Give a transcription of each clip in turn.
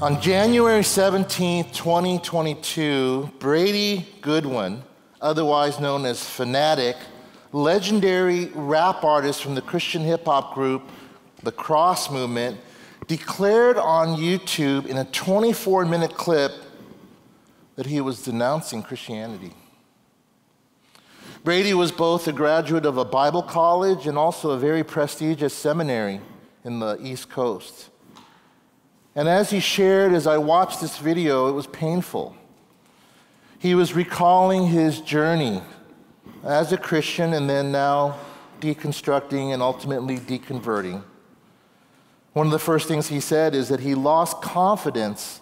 On January 17, 2022, Brady Goodwin, otherwise known as Fanatic, legendary rap artist from the Christian hip-hop group, The Cross Movement, declared on YouTube in a 24-minute clip that he was denouncing Christianity. Brady was both a graduate of a Bible college and also a very prestigious seminary in the East Coast. And as he shared, as I watched this video, it was painful. He was recalling his journey as a Christian and then now deconstructing and ultimately deconverting. One of the first things he said is that he lost confidence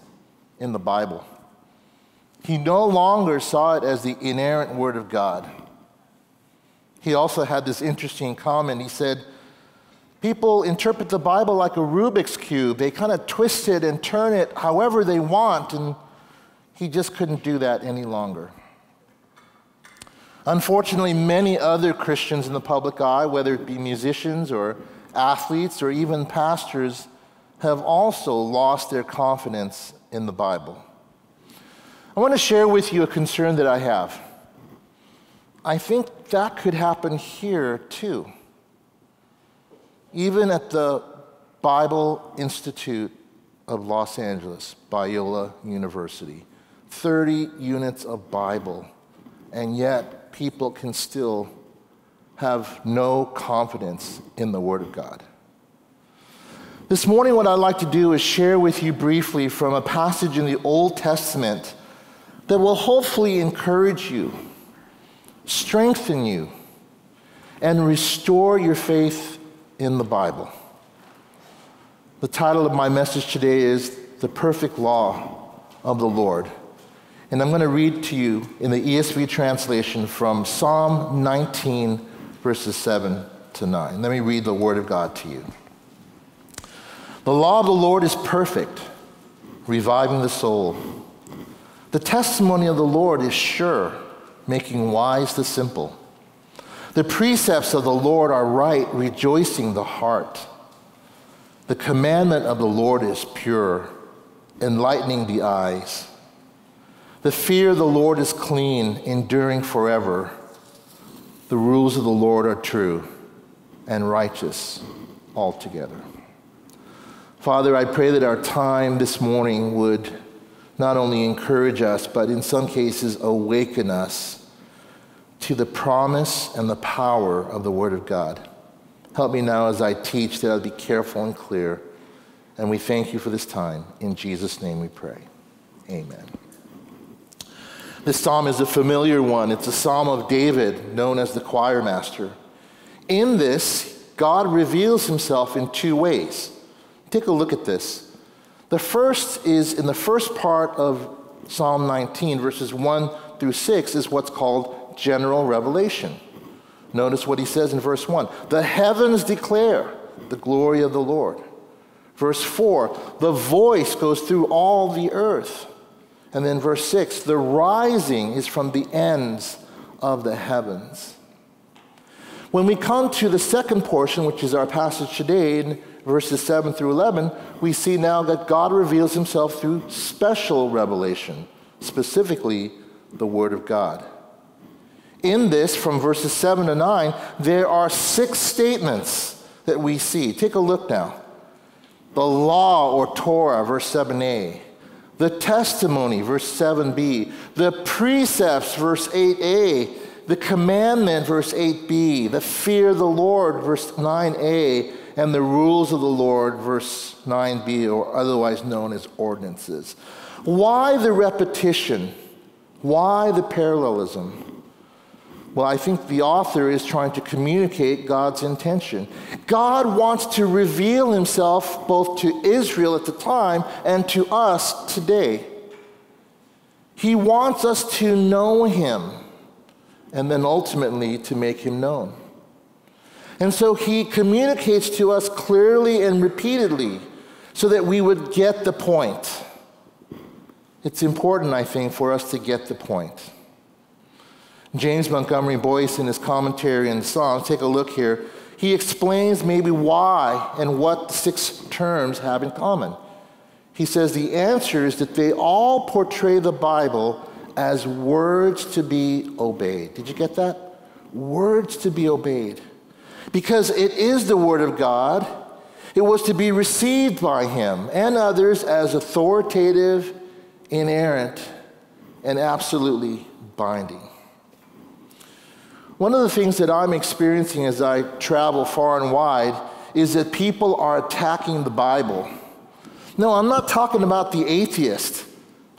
in the Bible. He no longer saw it as the inerrant Word of God. He also had this interesting comment. He said, people interpret the Bible like a Rubik's Cube. They kind of twist it and turn it however they want, and he just couldn't do that any longer. Unfortunately, many other Christians in the public eye, whether it be musicians or athletes or even pastors, have also lost their confidence in the Bible. I want to share with you a concern that I have. I think that could happen here too. Even at the Bible Institute of Los Angeles, Biola University. 30 units of Bible, and yet people can still have no confidence in the Word of God. This morning, what I'd like to do is share with you briefly from a passage in the Old Testament that will hopefully encourage you, strengthen you, and restore your faith in the Bible. The title of my message today is The Perfect Law of the Lord. And I'm going to read to you in the ESV translation from Psalm 19, verses 7 to 9. Let me read the Word of God to you. The law of the Lord is perfect, reviving the soul. The testimony of the Lord is sure, making wise the simple. The precepts of the Lord are right, rejoicing the heart. The commandment of the Lord is pure, enlightening the eyes. The fear of the Lord is clean, enduring forever. The rules of the Lord are true and righteous altogether. Father, I pray that our time this morning would not only encourage us, but in some cases awaken us to the promise and the power of the Word of God. Help me now as I teach that I'll be careful and clear. And we thank you for this time. In Jesus' name we pray. Amen. This psalm is a familiar one. It's a psalm of David, known as the choir master. In this, God reveals himself in two ways. Take a look at this. The first is in the first part of Psalm 19, verses 1 through 6, is what's called general revelation. Notice what he says in verse 1. The heavens declare the glory of the Lord. Verse 4, the voice goes through all the earth. And then verse 6, the rising is from the ends of the heavens. When we come to the second portion, which is our passage today in verses 7 through 11, we see now that God reveals himself through special revelation, specifically the Word of God. In this, from verses 7 to 9, there are 6 statements that we see. Take a look now. The law, or Torah, verse 7a. The testimony, verse 7b. The precepts, verse 8a. The commandment, verse 8b. The fear of the Lord, verse 9a. And the rules of the Lord, verse 9b, or otherwise known as ordinances. Why the repetition? Why the parallelism? Well, I think the author is trying to communicate God's intention. God wants to reveal himself both to Israel at the time and to us today. He wants us to know him and then ultimately to make him known. And so he communicates to us clearly and repeatedly so that we would get the point. It's important, I think, for us to get the point. James Montgomery Boyce, in his commentary in the Psalms, take a look here, he explains maybe why and what the 6 terms have in common. He says the answer is that they all portray the Bible as words to be obeyed. Did you get that? Words to be obeyed. Because it is the Word of God, it was to be received by him and others as authoritative, inerrant, and absolutely binding. One of the things that I'm experiencing as I travel far and wide is that people are attacking the Bible. No, I'm not talking about the atheist.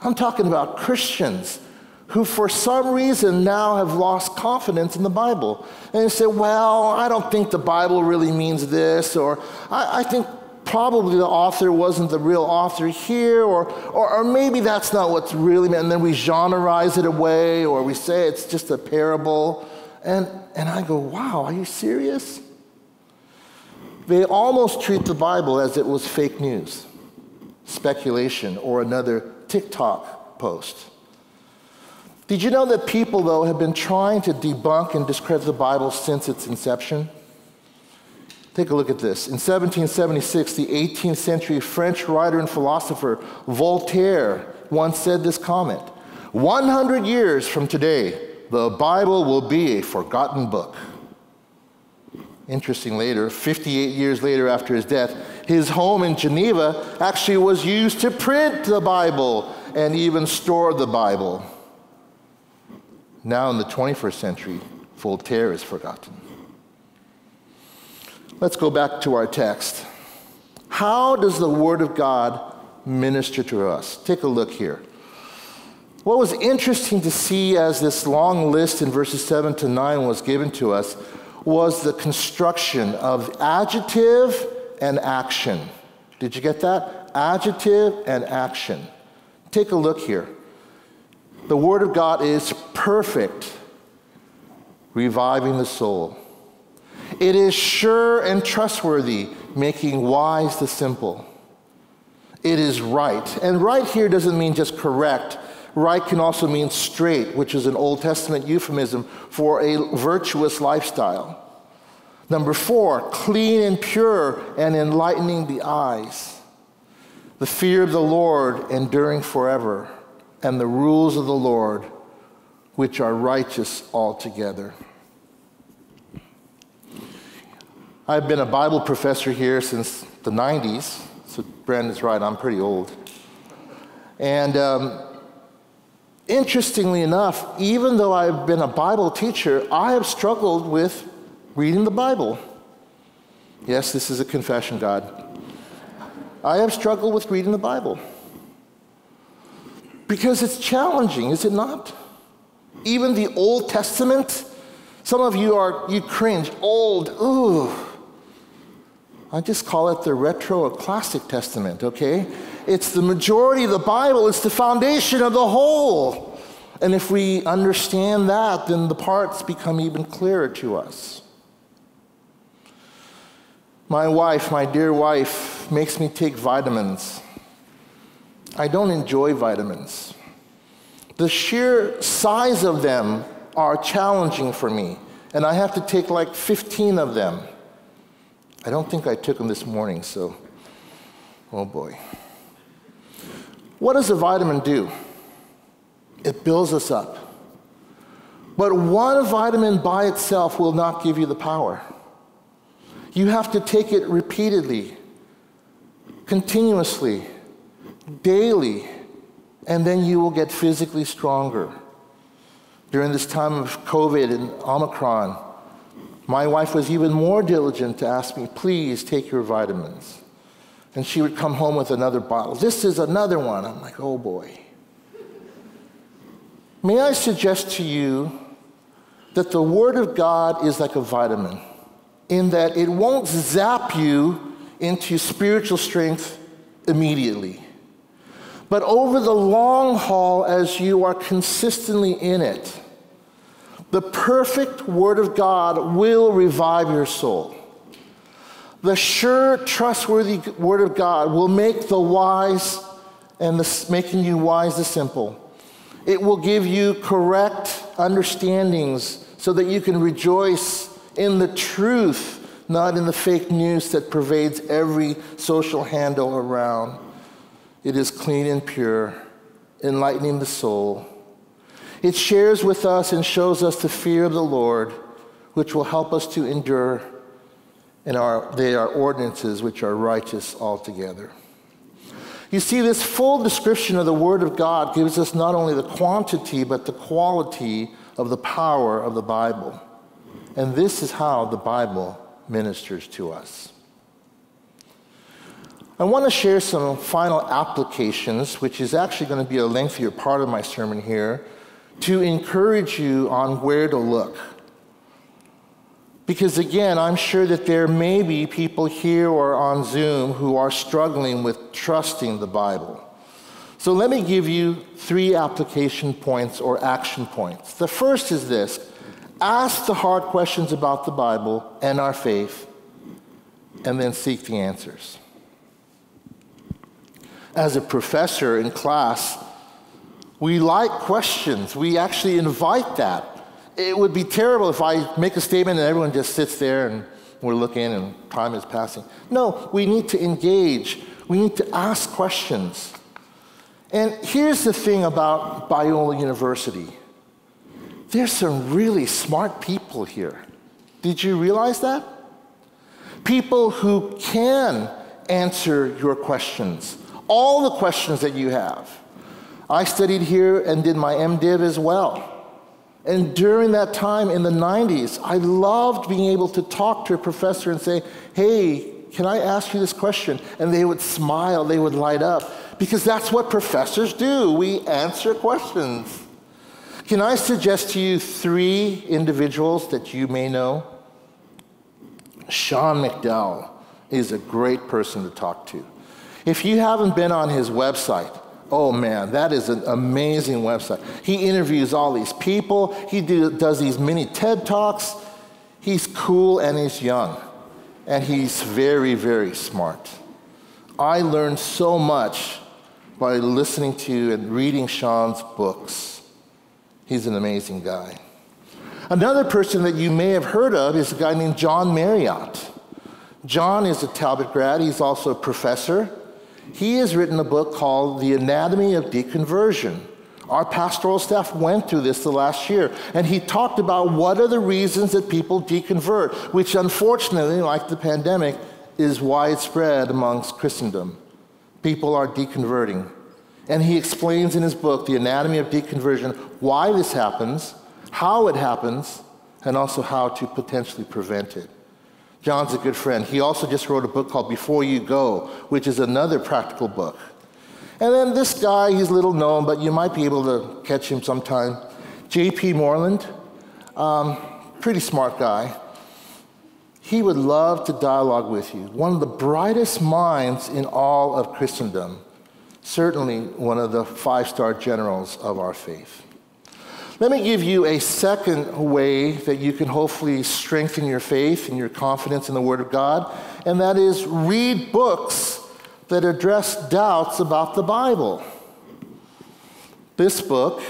I'm talking about Christians who for some reason now have lost confidence in the Bible. And they say, well, I don't think the Bible really means this, or I think probably the author wasn't the real author here, or maybe that's not what's really meant. And then we genreize it away, or we say it's just a parable. And I go, wow, are you serious? They almost treat the Bible as it was fake news, speculation, or another TikTok post. Did you know that people, though, have been trying to debunk and discredit the Bible since its inception? Take a look at this. In 1776, the 18th century French writer and philosopher Voltaire once said this comment, 100 years from today, the Bible will be a forgotten book. Interesting, later, 58 years later after his death, his home in Geneva actually was used to print the Bible and even store the Bible. Now in the 21st century, Voltaire is forgotten. Let's go back to our text. How does the Word of God minister to us? Take a look here. What was interesting to see as this long list in verses 7 to 9 was given to us was the construction of adjective and action. Did you get that? Adjective and action. Take a look here. The Word of God is perfect, reviving the soul. It is sure and trustworthy, making wise the simple. It is right. And right here doesn't mean just correct. Right can also mean straight, which is an Old Testament euphemism for a virtuous lifestyle. Number 4, clean and pure and enlightening the eyes. The fear of the Lord enduring forever, and the rules of the Lord, which are righteous altogether. I've been a Bible professor here since the 90s, so Brandon's right, I'm pretty old. And interestingly enough, even though I've been a Bible teacher, I have struggled with reading the Bible. Yes, this is a confession, God. I have struggled with reading the Bible. Because it's challenging, is it not? Even the Old Testament, some of you you cringe, old, ooh. I just call it the retro or classic Testament, okay? It's the majority of the Bible, it's the foundation of the whole. And if we understand that, then the parts become even clearer to us. My wife, my dear wife, makes me take vitamins. I don't enjoy vitamins. The sheer size of them are challenging for me, and I have to take like 15 of them. I don't think I took them this morning, so, oh boy. What does a vitamin do? It builds us up. But one vitamin by itself will not give you the power. You have to take it repeatedly, continuously, daily, and then you will get physically stronger. During this time of COVID and Omicron, my wife was even more diligent to ask me, please take your vitamins. And she would come home with another bottle. This is another one. I'm like, oh boy. May I suggest to you that the Word of God is like a vitamin in that it won't zap you into spiritual strength immediately. But over the long haul, as you are consistently in it, the perfect Word of God will revive your soul. The sure, trustworthy Word of God will make the wise and making you wise the simple. It will give you correct understandings so that you can rejoice in the truth, not in the fake news that pervades every social handle around. It is clean and pure, enlightening the soul. It shares with us and shows us the fear of the Lord, which will help us to endure, and they are ordinances which are righteous altogether. You see, this full description of the Word of God gives us not only the quantity, but the quality of the power of the Bible. And this is how the Bible ministers to us. I want to share some final applications, which is actually going to be a lengthier part of my sermon here, to encourage you on where to look. Because again, I'm sure that there may be people here or on Zoom who are struggling with trusting the Bible. So let me give you three application points or action points. The first is this: ask the hard questions about the Bible and our faith, and then seek the answers. As a professor in class, we like questions. We actually invite that. It would be terrible if I make a statement and everyone just sits there and we're looking and time is passing. No, we need to engage. We need to ask questions. And here's the thing about Biola University. There's some really smart people here. Did you realize that? People who can answer your questions. All the questions that you have. I studied here and did my MDiv as well. And during that time in the 90s, I loved being able to talk to a professor and say, hey, can I ask you this question? And they would smile, they would light up, because that's what professors do. We answer questions. Can I suggest to you three individuals that you may know? Sean McDowell is a great person to talk to. If you haven't been on his website, oh man, that is an amazing website. He interviews all these people. He does these mini TED Talks. He's cool and he's young. And he's very, very smart. I learned so much by listening to and reading Sean's books. He's an amazing guy. Another person that you may have heard of is a guy named John Marriott. John is a Talbot grad. He's also a professor. He has written a book called The Anatomy of Deconversion. Our pastoral staff went through this the last year, and he talked about what are the reasons that people deconvert, which unfortunately, like the pandemic, is widespread amongst Christendom. People are deconverting. And he explains in his book, The Anatomy of Deconversion, why this happens, how it happens, and also how to potentially prevent it. John's a good friend. He also just wrote a book called Before You Go, which is another practical book. And then this guy, he's little known, but you might be able to catch him sometime. J.P. Moreland, pretty smart guy. He would love to dialogue with you. One of the brightest minds in all of Christendom. Certainly one of the five-star generals of our faith. Let me give you a second way that you can hopefully strengthen your faith and your confidence in the Word of God, and that is read books that address doubts about the Bible. This book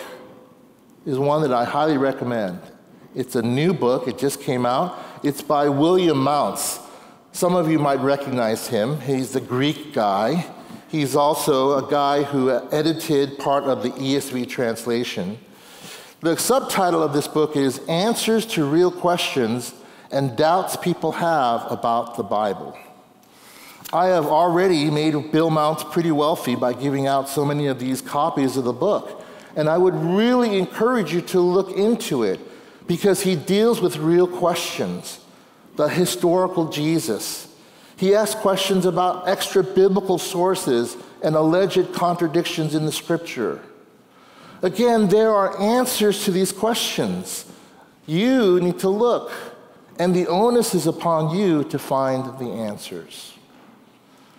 is one that I highly recommend. It's a new book. It just came out. It's by William Mounce. Some of you might recognize him. He's the Greek guy. He's also a guy who edited part of the ESV translation. The subtitle of this book is Answers to Real Questions and Doubts People Have About the Bible. I have already made Bill Mounce pretty wealthy by giving out so many of these copies of the book. And I would really encourage you to look into it because he deals with real questions. The historical Jesus. He asks questions about extra-biblical sources and alleged contradictions in the Scripture. Again, there are answers to these questions. You need to look, and the onus is upon you to find the answers.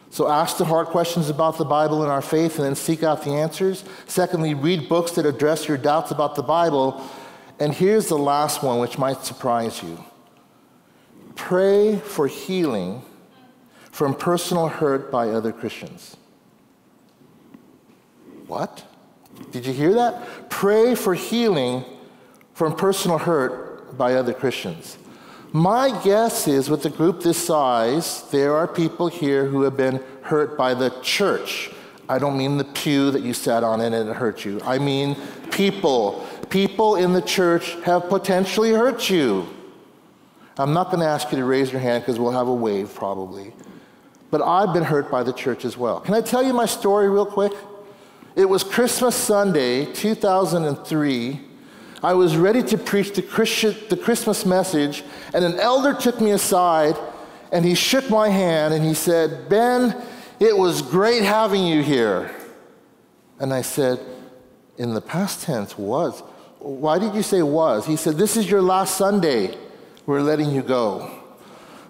So ask the hard questions about the Bible and our faith, and then seek out the answers. Secondly, read books that address your doubts about the Bible. And here's the last one, which might surprise you. Pray for healing from personal hurt by other Christians. What? Did you hear that? Pray for healing from personal hurt by other Christians. My guess is with a group this size, there are people here who have been hurt by the church. I don't mean the pew that you sat on and it hurt you. I mean people. People in the church have potentially hurt you. I'm not going to ask you to raise your hand because we'll have a wave probably. But I've been hurt by the church as well. Can I tell you my story real quick? It was Christmas Sunday, 2003. I was ready to preach the Christmas message, and an elder took me aside, and he shook my hand, and he said, "Ben, it was great having you here." And I said, in the past tense, was. Why did you say was? He said, "This is your last Sunday. We're letting you go."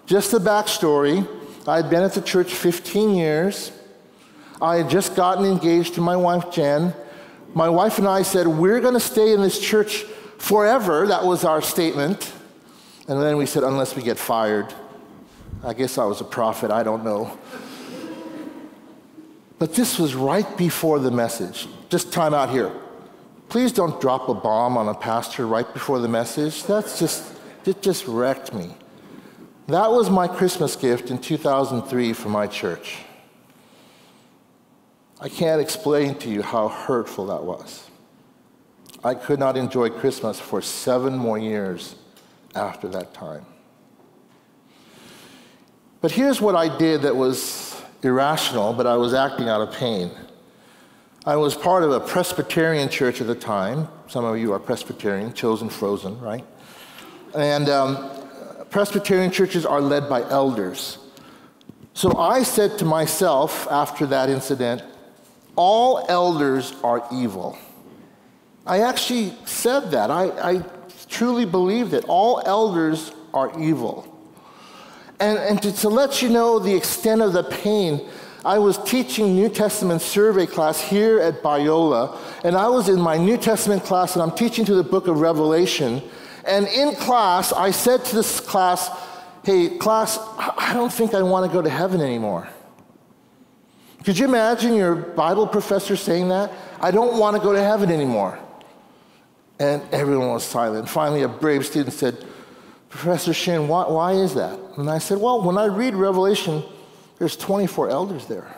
Just the backstory. I had been at the church 15 years. I had just gotten engaged to my wife, Jen. My wife and I said, "We're going to stay in this church forever." That was our statement. And then we said, "Unless we get fired." I guess I was a prophet. I don't know. But this was right before the message. Just time out here. Please don't drop a bomb on a pastor right before the message. That's just, it just wrecked me. That was my Christmas gift in 2003 for my church. I can't explain to you how hurtful that was. I could not enjoy Christmas for 7 more years after that time. But here's what I did that was irrational, but I was acting out of pain. I was part of a Presbyterian church at the time. Some of you are Presbyterian, chosen, frozen, right? And Presbyterian churches are led by elders. So I said to myself after that incident, all elders are evil. I actually said that. I truly believed it. All elders are evil. And to let you know the extent of the pain, I was teaching New Testament survey class here at Biola, and I was in my New Testament class, and I'm teaching through the book of Revelation. And in class, I said to this class, "Hey, class, I don't think I want to go to heaven anymore." Could you imagine your Bible professor saying that? "I don't want to go to heaven anymore." And everyone was silent. Finally, a brave student said, "Professor Shin, why is that?" And I said, "Well, when I read Revelation, there's 24 elders there."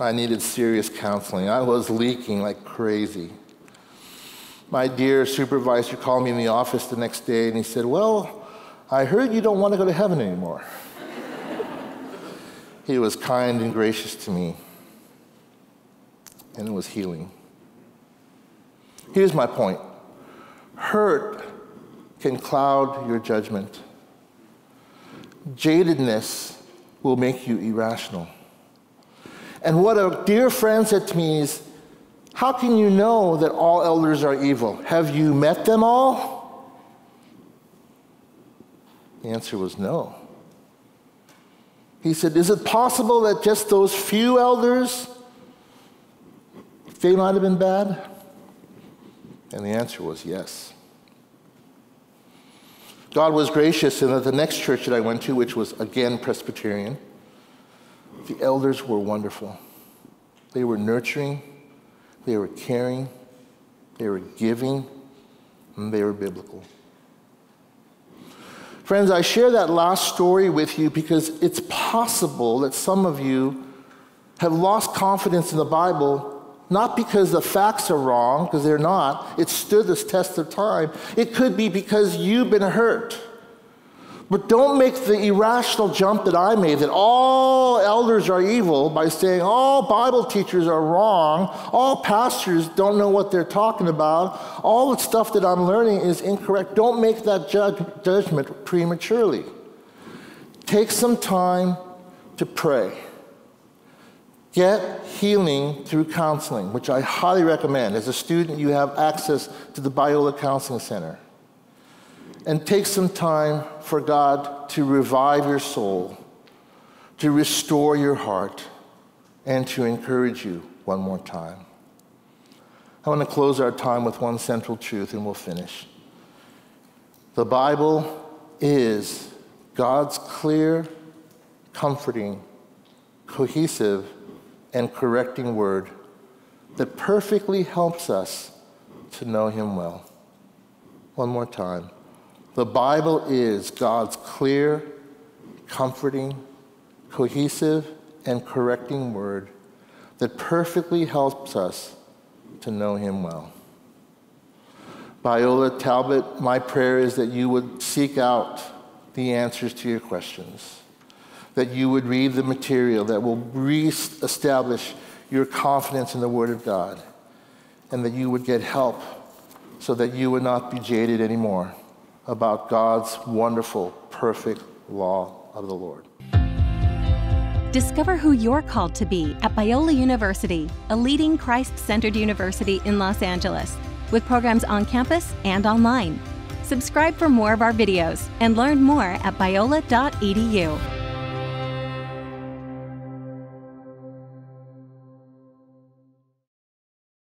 I needed serious counseling. I was leaking like crazy. My dear supervisor called me in the office the next day, and he said, "Well, I heard you don't want to go to heaven anymore." He was kind and gracious to me, and it was healing. Here's my point. Hurt can cloud your judgment. Jadedness will make you irrational. And what a dear friend said to me is, "How can you know that all elders are evil? Have you met them all?" The answer was no. He said, "Is it possible that just those few elders, they might have been bad?" And the answer was yes. God was gracious in that the next church that I went to, which was again Presbyterian, the elders were wonderful. They were nurturing, they were caring, they were giving, and they were biblical. Friends, I share that last story with you because it's possible that some of you have lost confidence in the Bible, not because the facts are wrong, because they're not. It stood this test of time. It could be because you've been hurt. But don't make the irrational jump that I made, that all elders are evil, by saying all Bible teachers are wrong, all pastors don't know what they're talking about, all the stuff that I'm learning is incorrect. Don't make that judgment prematurely. Take some time to pray. Get healing through counseling, which I highly recommend. As a student, you have access to the Biola Counseling Center. And take some time for God to revive your soul, to restore your heart, and to encourage you one more time. I want to close our time with one central truth, and we'll finish. The Bible is God's clear, comforting, cohesive, and correcting word that perfectly helps us to know him well. One more time. The Bible is God's clear, comforting, cohesive, and correcting word that perfectly helps us to know him well. Biola Talbot, my prayer is that you would seek out the answers to your questions, that you would read the material that will reestablish your confidence in the Word of God, and that you would get help so that you would not be jaded anymore about God's wonderful, perfect law of the Lord. Discover who you're called to be at Biola University, a leading Christ-centered university in Los Angeles, with programs on campus and online. Subscribe for more of our videos and learn more at biola.edu.